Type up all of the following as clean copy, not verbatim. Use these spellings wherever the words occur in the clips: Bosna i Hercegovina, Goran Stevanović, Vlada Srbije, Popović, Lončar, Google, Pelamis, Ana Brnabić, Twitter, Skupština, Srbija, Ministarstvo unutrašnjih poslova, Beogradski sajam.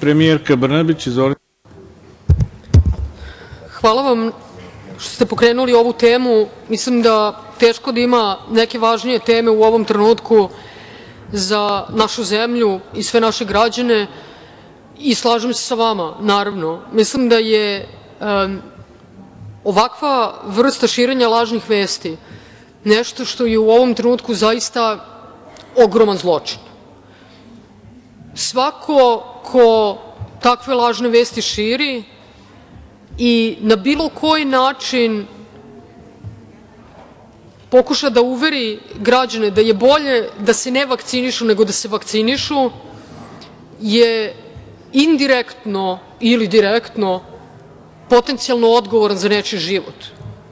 Premijerka Brnabić, izvolite. Hvala vam što ste pokrenuli ovu temu. Mislim da teško da ima neke važnije teme u ovom trenutku za našu zemlju i sve naše građane i slažem se sa vama, naravno. Mislim da je ovakva vrsta širenja lažnih vesti nešto što je u ovom trenutku zaista ogroman zločin. Svako ko takve lažne vesti širi i na bilo koji način pokuša da uveri građane da je bolje da se ne vakcinišu nego da se vakcinišu je indirektno ili direktno potencijalno odgovoran za nečiji život.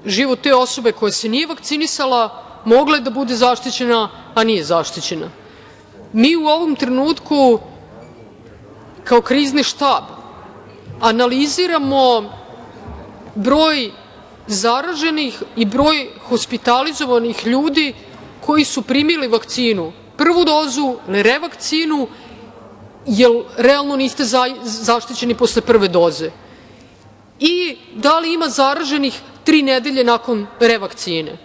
Život te osobe koja se nije vakcinisala mogla je da bude zaštićena, a nije zaštićena. Mi u ovom trenutku kao krizni štab analiziramo broj zaraženih i broj hospitalizovanih ljudi koji su primili vakcinu, prvu dozu, revakcinu, jer realno niste zaštićeni posle prve doze. I da li ima zaraženih 3 nedelje nakon revakcine.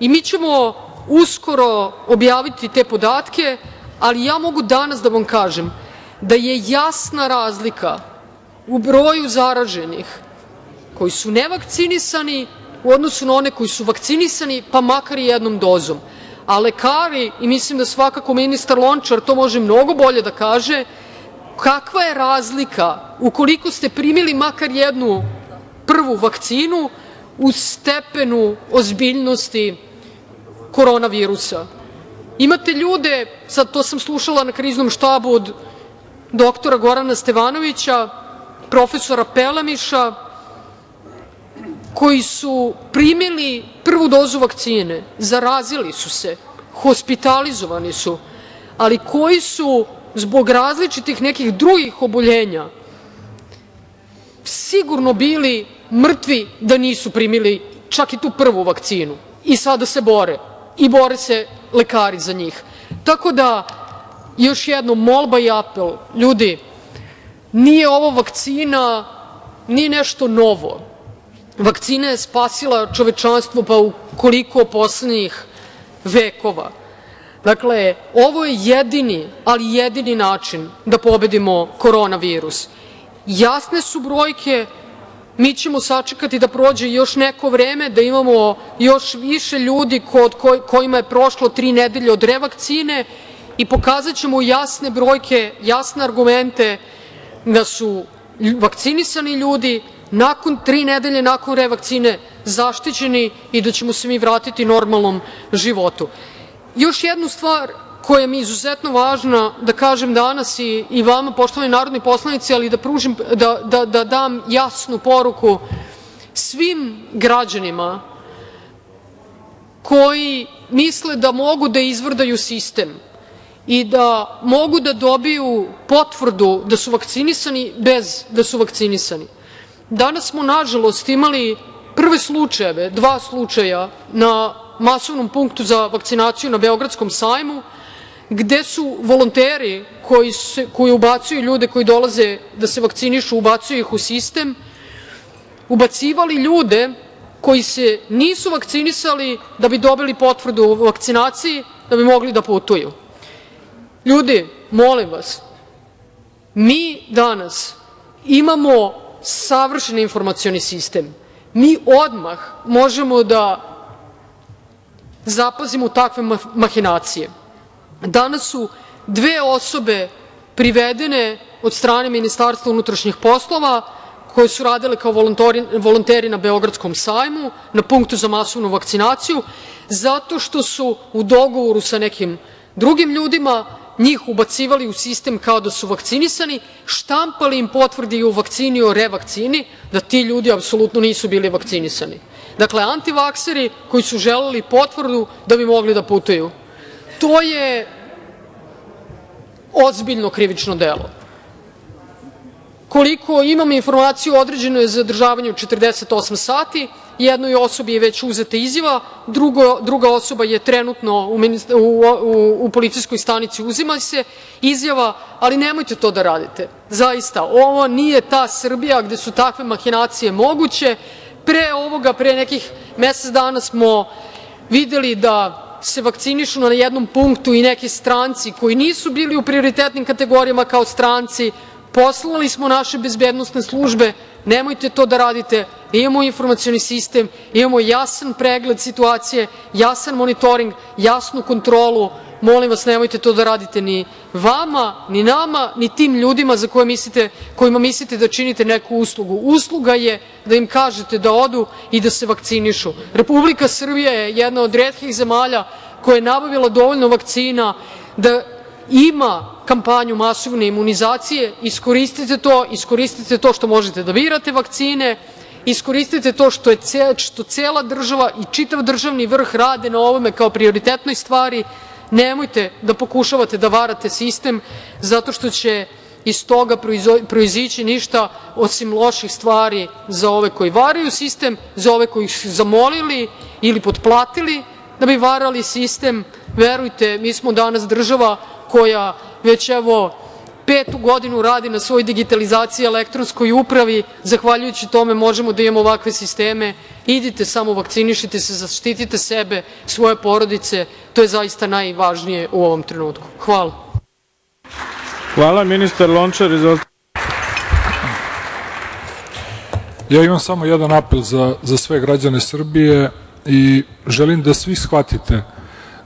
I mi ćemo uskoro objaviti te podatke, ali ja mogu danas da vam kažem da je jasna razlika u broju zaraženih koji su nevakcinisani u odnosu na one koji su vakcinisani, pa makar i jednom dozom. A lekari, i mislim da svakako ministar Lončar to može mnogo bolje da kaže, kakva je razlika ukoliko ste primili makar jednu prvu vakcinu u stepenu ozbiljnosti koronavirusa. Imate ljude, sad to sam slušala na kriznom štabu od doktora Gorana Stevanovića, profesora Pelamiša, koji su primili prvu dozu vakcine, zarazili su se, hospitalizovani su, ali koji su zbog različitih nekih drugih oboljenja sigurno bili mrtvi da nisu primili čak i tu prvu vakcinu. I sada se bore. I bore se lekari za njih. Tako da, još jednom, molba i apel, ljudi, nije ovo vakcina, nije nešto novo. Vakcina je spasila čovečanstvo pa u koliko poslednjih vekova. Dakle, ovo je jedini, ali jedini način da pobedimo koronavirus. Jasne su brojke, mi ćemo sačekati da prođe još neko vreme, da imamo još više ljudi kojima je prošlo 3 nedelje od revakcine i pokazat ćemo jasne brojke, jasne argumente da su vakcinisani ljudi nakon 3 nedelje, nakon revakcine zaštićeni i da ćemo se mi vratiti normalnom životu. Još jednu stvar koja mi je izuzetno važna da kažem danas i vama, poštovani narodni poslanici, ali da dam jasnu poruku svim građanima koji misle da mogu da izvrdaju sistem i da mogu da dobiju potvrdu da su vakcinisani bez da su vakcinisani. Danas smo, nažalost, imali prve slučajeve, 2 slučaja na masovnom punktu za vakcinaciju na Beogradskom sajmu, gde su volonteri koji ubacuju ljude koji dolaze da se vakcinišu, ubacuju ih u sistem, ubacivali ljude koji se nisu vakcinisali da bi dobili potvrdu o vakcinaciji, da bi mogli da putuju. Ljudi, molim vas, mi danas imamo savršen informacioni sistem. Mi odmah možemo da zapazimo takve mahinacije. Danas su 2 osobe privedene od strane Ministarstva unutrašnjih poslova koje su radile kao volonteri na Beogradskom sajmu, na punktu za masovnu vakcinaciju, zato što su u dogovoru sa nekim drugim ljudima njih ubacivali u sistem kao da su vakcinisani, štampali im potvrde i o vakcini i o revakcini, da ti ljudi apsolutno nisu bili vakcinisani. Dakle, antivakseri koji su želeli potvrdu da bi mogli da putuju. To je ozbiljno krivično delo. Koliko imam informaciju, određeno je zadržavanje u 48 sati, jednoj osobi je već uzeta izjava, druga osoba je trenutno u policijskoj stanici, uzima se izjava, ali nemojte to da radite. Zaista, ovo nije ta Srbija gde su takve mahinacije moguće. Pre ovoga, pre nekih mesec dana smo videli da se vakcinišu na jednom punktu i neki stranci koji nisu bili u prioritetnim kategorijama kao stranci. Poslali smo naše bezbednosne službe, nemojte to da radite, imamo informacioni sistem, imamo jasan pregled situacije, jasan monitoring, jasnu kontrolu, molim vas nemojte to da radite ni vama, ni nama, ni tim ljudima za kojima mislite da činite neku uslugu. Usluga je da im kažete da odu i da se vakcinišu. Republika Srbija je jedna od retkih zemalja koja je nabavila dovoljno vakcina da ima kampanju masovne imunizacije, iskoristite to što možete da birate vakcine, iskoristite to što cela država i čitav državni vrh rade na ovome kao prioritetnoj stvari, nemojte da pokušavate da varate sistem, zato što će iz toga proizići ništa osim loših stvari za ove koji varaju sistem, za ove koji su zamolili ili potplatili da bi varali sistem. Verujte, mi smo danas država koja već evo 5. godinu radi na svoj digitalizaciji elektronskoj upravi, zahvaljujući tome možemo da imamo ovakve sisteme. Idite samo, vakcinišite se, zaštitite sebe, svoje porodice, to je zaista najvažnije u ovom trenutku. Hvala. Hvala, ministar Lončar, izvolite. Ja imam samo jedan apel za sve građane Srbije i želim da svi shvatite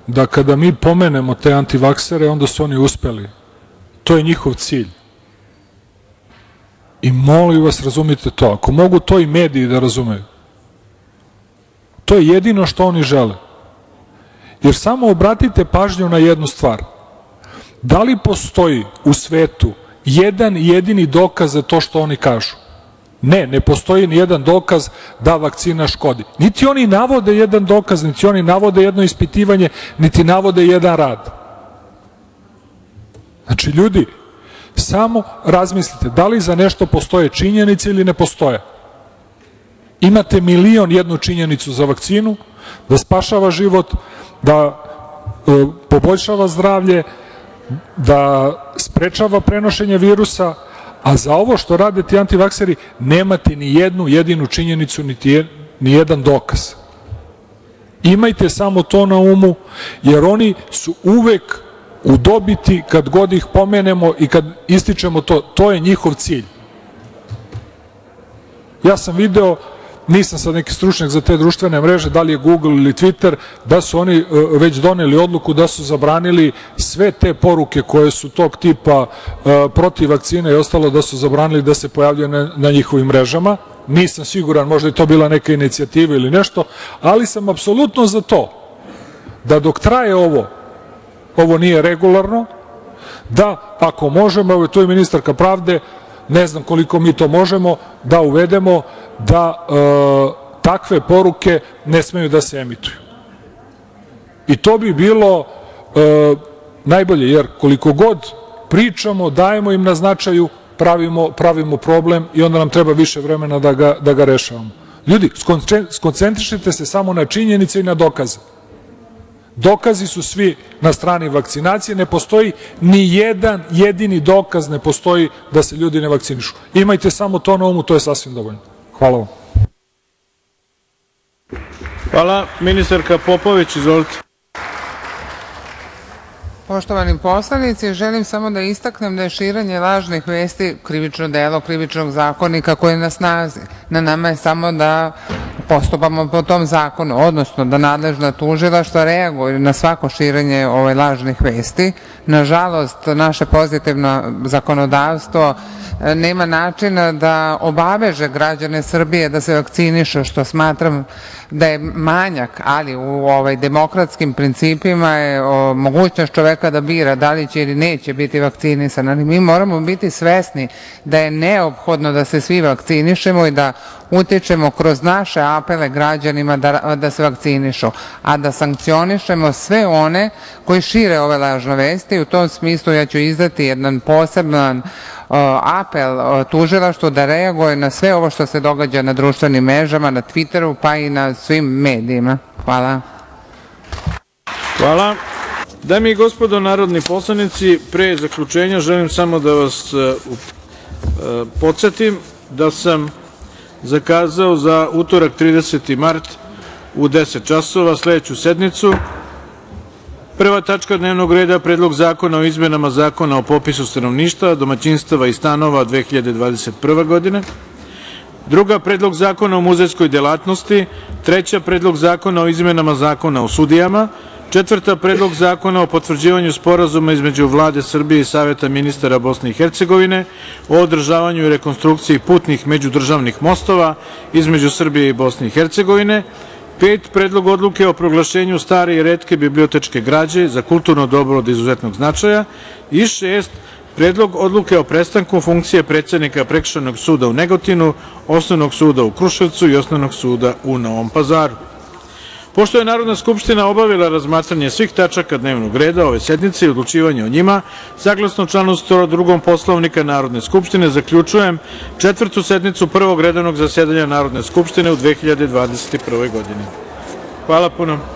da kada mi pomenemo te antivaksere, onda su oni uspeli. To je njihov cilj. I molim vas, razumite to. Ako mogu to i mediji da razumeju. To je jedino što oni žele. Jer samo obratite pažnju na jednu stvar. Da li postoji u svetu jedan jedini dokaz za to što oni kažu? Ne, ne postoji ni jedan dokaz da vakcina škodi. Niti oni navode jedan dokaz, niti oni navode jedno ispitivanje, niti navode jedan rad. Znači, ljudi, samo razmislite da li za nešto postoje činjenice ili ne postoje. Imate 1.000.001 činjenicu za vakcinu, da spašava život, da poboljšava zdravlje, da sprečava prenošenje virusa, a za ovo što rade ti antivakseri nemate ni jednu jedinu činjenicu, ni jedan dokaz. Imajte samo to na umu, jer oni su uvek u dobiti kad god ih pomenemo i kad ističemo to. To je njihov cilj. Ja sam video, nisam sad neki stručnjak za te društvene mreže, da li je Google ili Twitter, da su oni već doneli odluku da su zabranili sve te poruke koje su tog tipa protiv vakcina i ostalo, da su zabranili da se pojavljaju na njihovim mrežama. Nisam siguran, možda je to bila neka inicijativa ili nešto, ali sam apsolutno za to da dok traje ovo nije regularno, da ako možemo, evo je tu i ministarka pravde, ne znam koliko mi to možemo, da uvedemo da takve poruke ne smeju da se emituju. I to bi bilo najbolje, jer koliko god pričamo, dajemo im na značaju, pravimo problem i onda nam treba više vremena da ga rešavamo. Ljudi, skoncentrišite se samo na činjenice i na dokaze. Dokazi su svi na strani vakcinacije, ne postoji ni jedan jedini dokaz, ne postoji da se ljudi ne vakcinišu. Imajte samo to na umu, to je sasvim dovoljno. Hvala vam. Hvala. Ministarka Popović, izvolite. Poštovani poslanici, želim samo da istaknem da je širenje lažnih vesti krivično delo Krivičnog zakonika koji je na snazi. Na nama je samo da postupamo po tom zakonu, odnosno da nadležna tužilaštva reaguju na svako širenje lažnih vesti. Nažalost, naše pozitivno zakonodavstvo nema načina da obaveže građane Srbije da se vakcinišu, što smatram da je manjak, ali u demokratskim principima je mogućnost čoveka da bira da li će ili neće biti vakcinisan, ali mi moramo biti svesni da je neophodno da se svi vakcinišemo i da utičemo kroz naše apele građanima da se vakcinišu, a da sankcionišemo sve one koji šire ove lažne vesti. U tom smislu ja ću izdati jedan poseban apel tužilaštvu da reaguje na sve ovo što se događa na društvenim mrežama, na Twitteru, pa i na svim medijima. Hvala. Hvala. Dame i gospodo narodni poslanici, pre zaključenja želim samo da vas podsjetim da sam zakazao za utorak 30. mart u 10 časova sledeću sednicu. Prva tačka dnevnog reda, Predlog zakona o izmenama Zakona o popisu stanovništva, domaćinstava i stanova 2021. godine. Druga, Predlog zakona o muzejskoj delatnosti. Treća, Predlog zakona o izmenama Zakona o sudijama. Četvrta, Predlog zakona o potvrđivanju sporazuma između Vlade Srbije i Saveta ministara Bosne i Hercegovine o održavanju i rekonstrukciji putnih međudržavnih mostova između Srbije i Bosne i Hercegovine. Pet, Predlog odluke o proglašenju stare i retke bibliotečke građe za kulturno dobro od izuzetnog značaja. I šest, Predlog odluke o prestanku funkcije predsednika Prekršajnog suda u Negotinu, Osnovnog suda u Kruševcu i Osnovnog suda u Novom Pazaru. Pošto je Narodna skupština obavila razmatranje svih tačaka dnevnog reda ove sednice i odlučivanje o njima, saglasno članu 102. Poslovnika Narodne skupštine, zaključujem četvrtu sednicu Prvog redovnog zasedanja Narodne skupštine u 2021. godini. Hvala puno.